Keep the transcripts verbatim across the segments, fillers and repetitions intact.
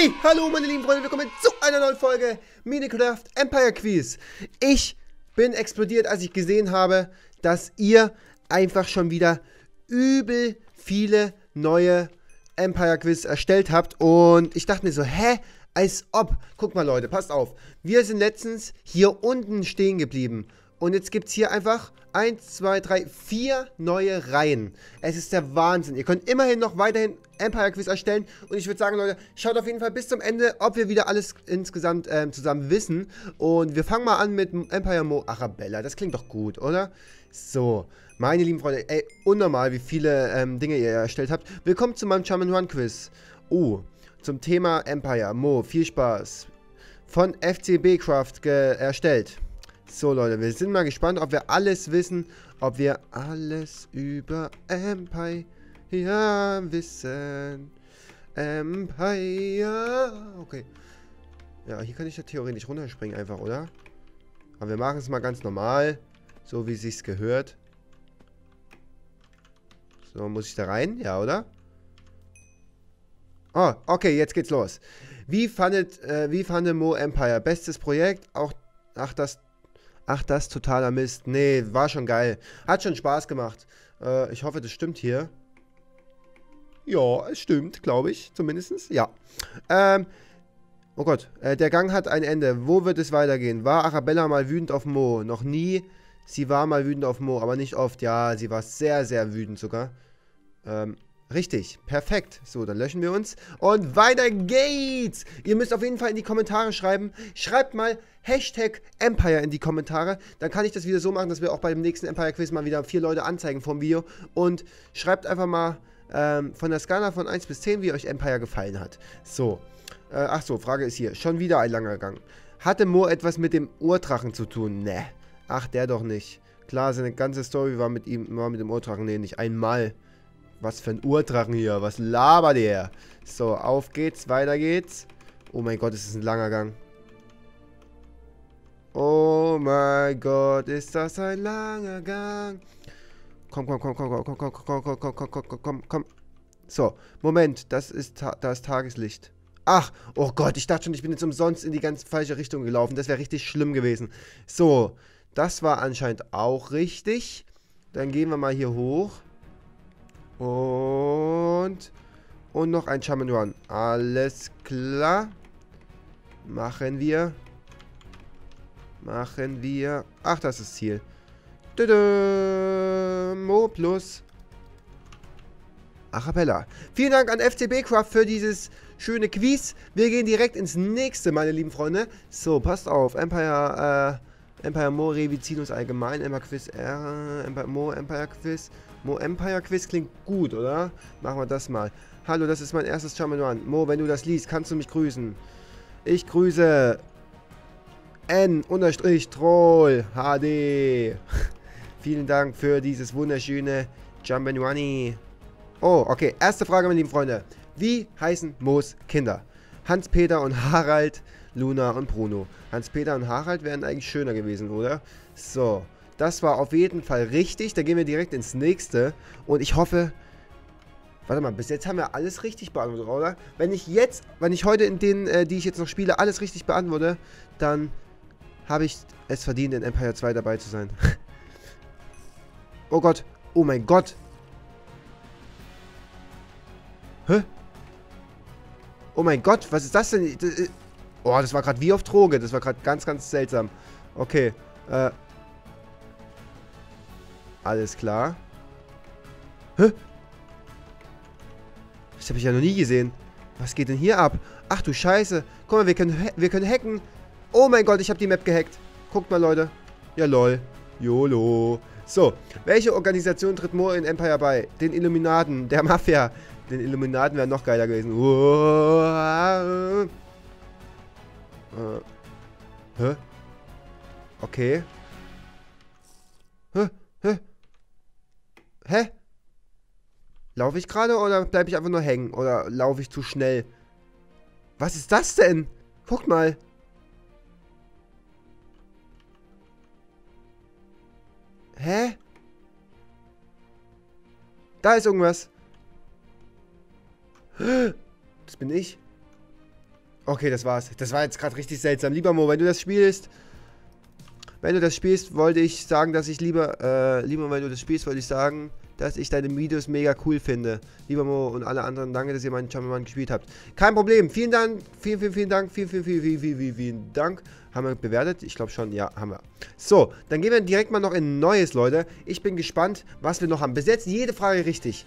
Halli, hallo meine lieben Freunde, willkommen zu einer neuen Folge Minecraft Empire Quiz. Ich bin explodiert, als ich gesehen habe, dass ihr einfach schon wieder übel viele neue Empire Quiz erstellt habt. Und ich dachte mir so, hä? Als ob. Guck mal Leute, passt auf. Wir sind letztens hier unten stehen geblieben. Und jetzt gibt es hier einfach eins, zwei, drei, vier neue Reihen. Es ist der Wahnsinn. Ihr könnt immerhin noch weiterhin Empire Quiz erstellen. Und ich würde sagen, Leute, schaut auf jeden Fall bis zum Ende, ob wir wieder alles insgesamt ähm, zusammen wissen. Und wir fangen mal an mit Empire Mo Arabella. Das klingt doch gut, oder? So, meine lieben Freunde, ey, unnormal, wie viele ähm, Dinge ihr erstellt habt. Willkommen zu meinem Charm and Run Quiz. Oh, zum Thema Empire Mo. Viel Spaß. Von F C B Craft erstellt. So Leute, wir sind mal gespannt, ob wir alles wissen, ob wir alles über Empire ja, wissen. Empire, okay. Ja, hier kann ich ja theoretisch runterspringen einfach, oder? Aber wir machen es mal ganz normal, so wie es sich gehört. So, muss ich da rein? Ja, oder? Oh, okay, jetzt geht's los. Wie fandet, äh, wie fandet Mo Empire? Bestes Projekt? Auch, ach, das... Ach, das ist totaler Mist. Nee, war schon geil. Hat schon Spaß gemacht. Äh, ich hoffe, das stimmt hier. Ja, es stimmt, glaube ich. Zumindest. Ja. Ähm, oh Gott. Äh, der Gang hat ein Ende. Wo wird es weitergehen? War Arabella mal wütend auf Mo? Noch nie. Sie war mal wütend auf Mo, aber nicht oft. Ja, sie war sehr, sehr wütend sogar. Ähm. Richtig, perfekt. So, dann löschen wir uns. Und weiter geht's. Ihr müsst auf jeden Fall in die Kommentare schreiben. Schreibt mal Hashtag Empire in die Kommentare. Dann kann ich das wieder so machen, dass wir auch beim nächsten Empire Quiz mal wieder vier Leute anzeigen vom Video. Und schreibt einfach mal ähm, von der Skala von eins bis zehn, wie euch Empire gefallen hat. So, äh, ach so, Frage ist hier. Schon wieder ein langer Gang. Hatte Mo etwas mit dem Urdrachen zu tun? Ne, ach der doch nicht. Klar, seine ganze Story war mit ihm, war mit dem Urdrachen. Ne, nicht einmal. Was für ein Urdrachen hier. Was labert der? So, auf geht's. Weiter geht's. Oh mein Gott, ist das ein langer Gang. Oh mein Gott, ist das ein langer Gang. Komm, komm, komm, komm, komm, komm, komm, komm, komm, komm, komm, komm, komm. So, Moment. Das ist das Tageslicht. Ach, oh Gott, ich dachte schon, ich bin jetzt umsonst in die ganz falsche Richtung gelaufen. Das wäre richtig schlimm gewesen. So, das war anscheinend auch richtig. Dann gehen wir mal hier hoch. Und, und noch ein Charm and Run. Alles klar. Machen wir. Machen wir. Ach, das ist das Ziel. Tudu, Mo plus Arabella. Vielen Dank an F C B Craft für dieses schöne Quiz. Wir gehen direkt ins nächste, meine lieben Freunde. So, passt auf. Empire, äh... Empire Mo Revicinus allgemein, Empire Quiz, äh, Empire Mo Empire Quiz, Mo Empire Quiz klingt gut, oder? Machen wir das mal. Hallo, das ist mein erstes Charm and Run. Mo, wenn du das liest, kannst du mich grüßen. Ich grüße N-Troll H D. Vielen Dank für dieses wunderschöne Jump and Runny. Oh, okay. Erste Frage, meine lieben Freunde. Wie heißen Mo's Kinder? Hans-Peter und Harald, Luna und Bruno. Hans-Peter und Harald wären eigentlich schöner gewesen, oder? So, das war auf jeden Fall richtig. Da gehen wir direkt ins nächste. Und ich hoffe... Warte mal, bis jetzt haben wir alles richtig beantwortet, oder? Wenn ich jetzt, wenn ich heute in denen, äh, die ich jetzt noch spiele, alles richtig beantworte, dann habe ich es verdient, in Empire zwei dabei zu sein. Oh Gott. Oh mein Gott. Hä? Oh mein Gott, was ist das denn? Oh, das war gerade wie auf Droge. Das war gerade ganz, ganz seltsam. Okay. Äh. Alles klar. Hä? Das habe ich ja noch nie gesehen. Was geht denn hier ab? Ach du Scheiße. Guck mal, wir können, wir können hacken. Oh mein Gott, ich habe die Map gehackt. Guckt mal, Leute. Ja, lol. YOLO. So, welche Organisation tritt Mo in Empire bei? Den Illuminaten, der Mafia. Den Illuminaten wären noch geiler gewesen. Uah. Äh. Hä? Okay. Hä? Hä? Hä? Laufe ich gerade oder bleibe ich einfach nur hängen? Oder laufe ich zu schnell? Was ist das denn? Guck mal. Hä? Da ist irgendwas. Das bin ich. Okay, das war's. Das war jetzt gerade richtig seltsam. Lieber Mo, wenn du das spielst... Wenn du das spielst, wollte ich sagen, dass ich lieber... Äh, lieber, wenn du das spielst, wollte ich sagen, dass ich deine Videos mega cool finde. Lieber Mo und alle anderen, danke, dass ihr meinen Champion gespielt habt. Kein Problem. Vielen Dank. Vielen, vielen, vielen Dank. Vielen, vielen, vielen, vielen, vielen, vielen, vielen Dank. Haben wir bewertet? Ich glaube schon. Ja, haben wir. So, dann gehen wir direkt mal noch in ein neues, Leute. Ich bin gespannt, was wir noch haben. Bis jetzt jede Frage richtig.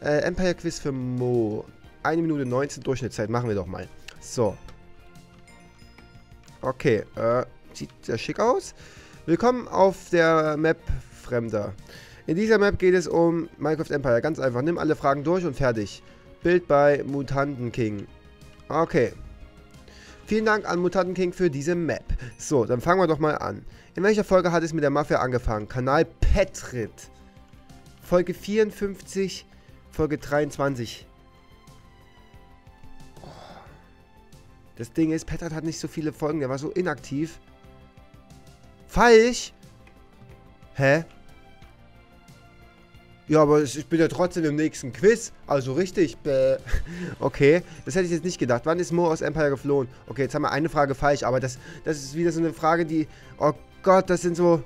Äh, Empire Quiz für Mo. eine Minute neunzehn Durchschnittszeit. Machen wir doch mal. So. Okay, äh, sieht sehr schick aus. Willkommen auf der Map Fremder. In dieser Map geht es um Minecraft Empire. Ganz einfach. Nimm alle Fragen durch und fertig. Bild bei Mutantenking. Okay. Vielen Dank an Mutantenking für diese Map. So, dann fangen wir doch mal an. In welcher Folge hat es mit der Mafia angefangen? Kanal Petrit. Folge vierundfünfzig, Folge dreiundzwanzig. Oh. Das Ding ist, Petrit hat nicht so viele Folgen. Der war so inaktiv. Falsch? Hä? Ja, aber ich bin ja trotzdem im nächsten Quiz. Also richtig. Bäh. Okay, das hätte ich jetzt nicht gedacht. Wann ist Mo aus Empire geflohen? Okay, jetzt haben wir eine Frage falsch, aber das, das ist wieder so eine Frage, die... Oh Gott, das sind so...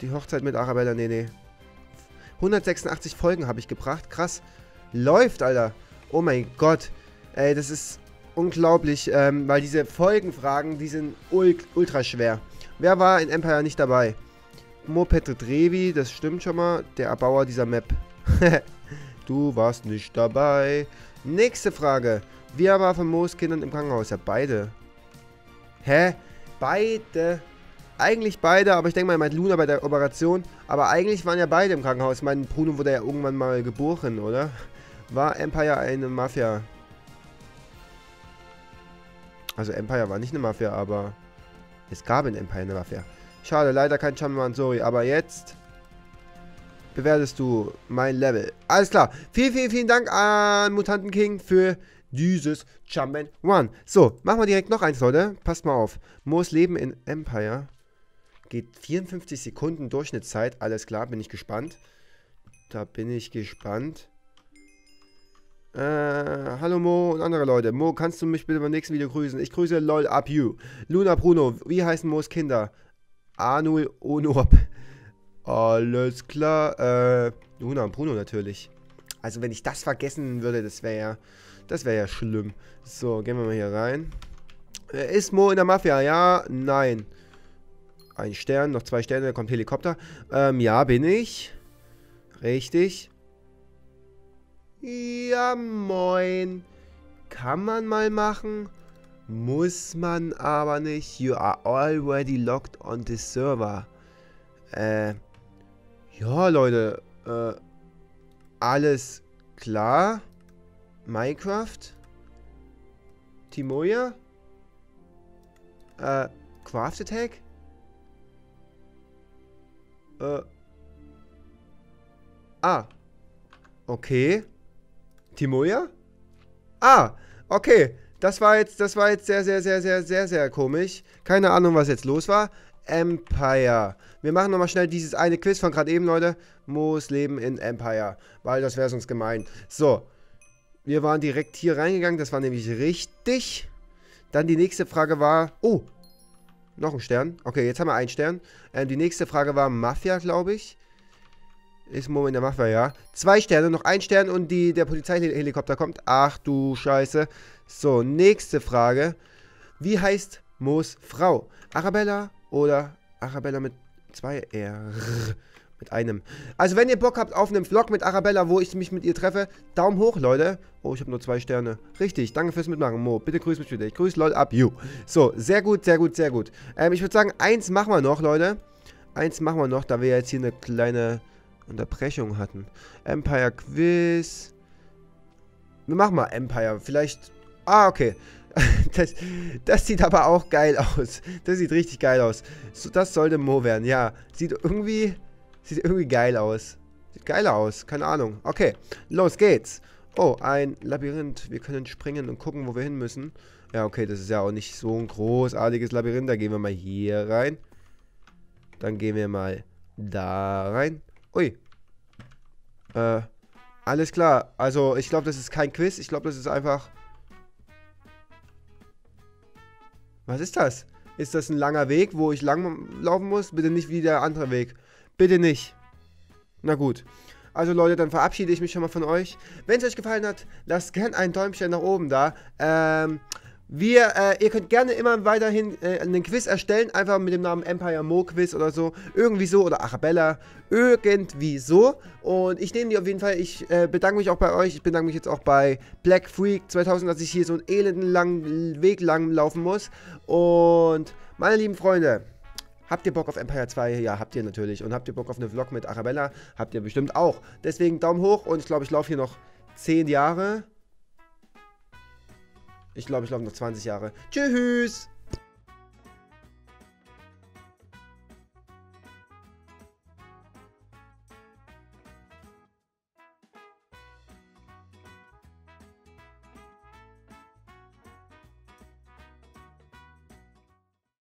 Die Hochzeit mit Arabella, nee, nee. hundertsechsundachtzig Folgen habe ich gebracht. Krass. Läuft, Alter. Oh mein Gott. Ey, das ist unglaublich, ähm, weil diese Folgenfragen, die sind ult ultra schwer. Wer war in Empire nicht dabei? Moped Drevi, das stimmt schon mal. Der Erbauer dieser Map. Du warst nicht dabei. Nächste Frage. Wer war von Moos Kindern im Krankenhaus? Ja, beide. Hä? Beide? Eigentlich beide, aber ich denke mal, er meint Luna bei der Operation. Aber eigentlich waren ja beide im Krankenhaus. Ich meine, Bruno wurde ja irgendwann mal geboren, oder? War Empire eine Mafia? Also Empire war nicht eine Mafia, aber es gab in Empire eine Mafia. Schade, leider kein Champion, sorry. Aber jetzt bewertest du mein Level. Alles klar. Vielen, vielen, vielen Dank an Mutantenking für dieses Champion One. So, machen wir direkt noch eins, Leute. Passt mal auf. Moos Leben in Empire geht vierundfünfzig Sekunden Durchschnittszeit. Alles klar, bin ich gespannt. Da bin ich gespannt. Äh, hallo Mo und andere Leute. Mo, kannst du mich bitte beim nächsten Video grüßen? Ich grüße LOL Up You. Luna Bruno, wie heißen Moos Kinder? Anul Onop. Alles klar. Äh, Luna und Bruno natürlich. Also wenn ich das vergessen würde, das wäre ja, das wäre ja schlimm. So, gehen wir mal hier rein. Äh, ist Mo in der Mafia? Ja, nein. Ein Stern, noch zwei Sterne, da kommt Helikopter. Ähm, ja, bin ich. Richtig. Ja, moin. Kann man mal machen. Muss man aber nicht. You are already logged on the server. Äh. Ja, Leute. Äh. Alles klar. Minecraft. Timoya. Äh. Craft Attack. Äh. Ah. Okay. Timoya? Ah. Okay. Das war jetzt, das war jetzt sehr, sehr, sehr, sehr, sehr, sehr komisch. Keine Ahnung, was jetzt los war. Empire. Wir machen nochmal schnell dieses eine Quiz von gerade eben, Leute. Moos Leben in Empire. Weil das wäre sonst gemein. So. Wir waren direkt hier reingegangen. Das war nämlich richtig. Dann die nächste Frage war... Oh. Noch ein Stern. Okay, jetzt haben wir einen Stern. Ähm, die nächste Frage war Mafia, glaube ich. Ist Mo in der Mafia, ja. Zwei Sterne, noch ein Stern und die, der Polizeihelikopter kommt. Ach du Scheiße. So, nächste Frage. Wie heißt Moos Frau? Arabella oder Arabella mit zwei R? Mit einem. Also, wenn ihr Bock habt auf einen Vlog mit Arabella, wo ich mich mit ihr treffe, Daumen hoch, Leute. Oh, ich habe nur zwei Sterne. Richtig, danke fürs Mitmachen, Mo. Bitte grüß mich wieder. Ich grüße Leute ab, you. So, sehr gut, sehr gut, sehr gut. Ähm, ich würde sagen, eins machen wir noch, Leute. Eins machen wir noch, da wir jetzt hier eine kleine Unterbrechung hatten. Empire Quiz. Wir machen mal Empire. Vielleicht... Ah, okay. Das, das sieht aber auch geil aus. Das sieht richtig geil aus. So, das sollte Mo werden, ja. Sieht irgendwie... Sieht irgendwie geil aus. Sieht geiler aus. Keine Ahnung. Okay, los geht's. Oh, ein Labyrinth. Wir können springen und gucken, wo wir hin müssen. Ja, okay, das ist ja auch nicht so ein großartiges Labyrinth. Da gehen wir mal hier rein. Dann gehen wir mal da rein. Ui. Äh, alles klar. Also, ich glaube, das ist kein Quiz. Ich glaube, das ist einfach... Was ist das? Ist das ein langer Weg, wo ich lang laufen muss? Bitte nicht wie der andere Weg. Bitte nicht. Na gut. Also Leute, dann verabschiede ich mich schon mal von euch. Wenn es euch gefallen hat, lasst gerne ein Däumchen nach oben da. Ähm, wir, äh, ihr könnt gerne immer weiterhin äh, einen Quiz erstellen. Einfach mit dem Namen Empire Mo Quiz oder so. Irgendwie so. Oder Arabella. Irgendwie so. Und ich nehme die auf jeden Fall. Ich äh, bedanke mich auch bei euch. Ich bedanke mich jetzt auch bei Black Freak zweitausend, dass ich hier so einen elenden langen Weg lang laufen muss. Und meine lieben Freunde. Habt ihr Bock auf Empire zwei? Ja, habt ihr natürlich. Und habt ihr Bock auf eine Vlog mit Arabella? Habt ihr bestimmt auch. Deswegen Daumen hoch und ich glaube, ich laufe hier noch zehn Jahre. Ich glaube, ich laufe noch zwanzig Jahre. Tschüss!